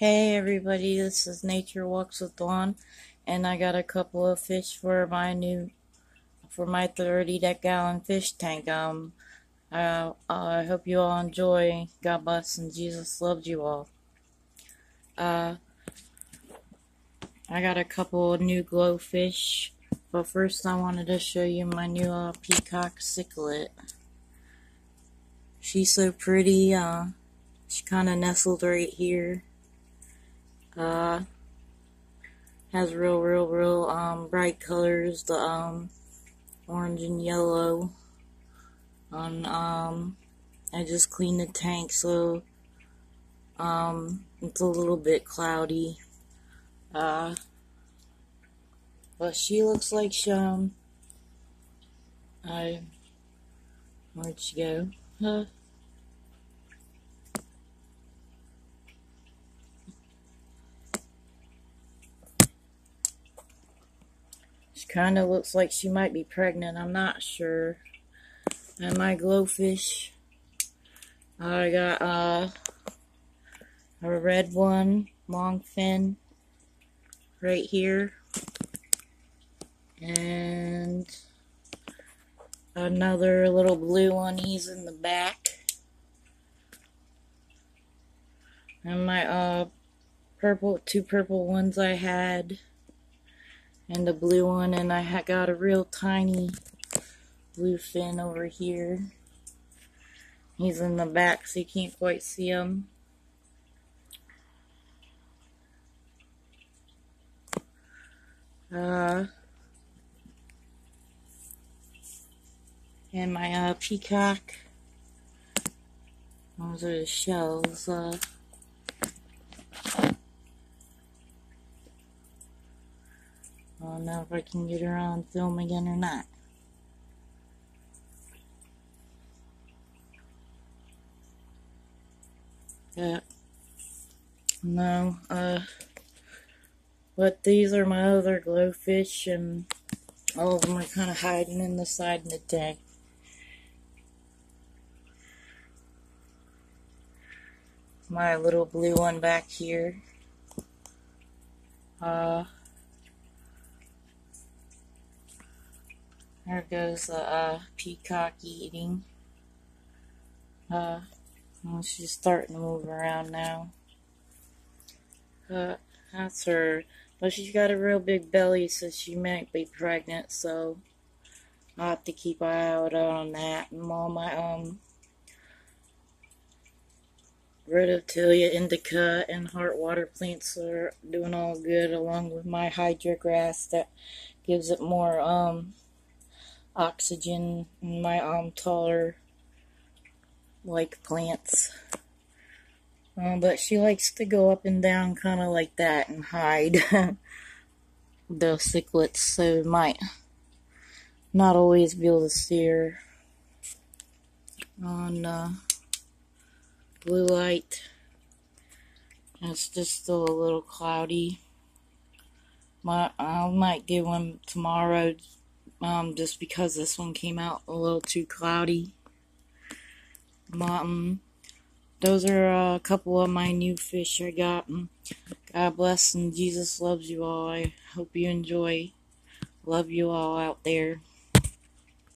Hey everybody, this is Nature Walks with Dawn, and I got a couple of fish for my 30-gallon fish tank. I hope you all enjoy. God bless and Jesus loves you all. I got a couple of new glowfish, but first I wanted to show you my new peacock cichlid. She's so pretty. She kind of nestled right here. Has real bright colors, the orange and yellow. I just cleaned the tank, so it's a little bit cloudy. But she looks like she where'd she go? Huh? She kind of looks like she might be pregnant. I'm not sure. And my glowfish, I got a red one, long fin, right here, and another little blue one. He's in the back, and my two purple ones I had, and a blue one, and I got a real tiny blue fin over here. He's in the back, so you can't quite see him. And my peacock. Those are the shells. I don't know if I can get her on film again or not. No, but these are my other glowfish, and all of them are kind of hiding in the side of the tank. My little blue one back here. There goes the peacock eating. She's starting to move around now. That's her. But she's got a real big belly, so she might be pregnant, so I'll have to keep an eye out on that. And all my retro indica and heartwater plants are doing all good, along with my hydro grass that gives it more oxygen, and my taller like plants. But she likes to go up and down kind of like that and hide. The cichlids, so might not always be able to see her on blue light. It's just still a little cloudy. I might get one tomorrow, just because this one came out a little too cloudy. Those are a couple of my new fish I got. God bless and Jesus loves you all. I hope you enjoy. Love you all out there.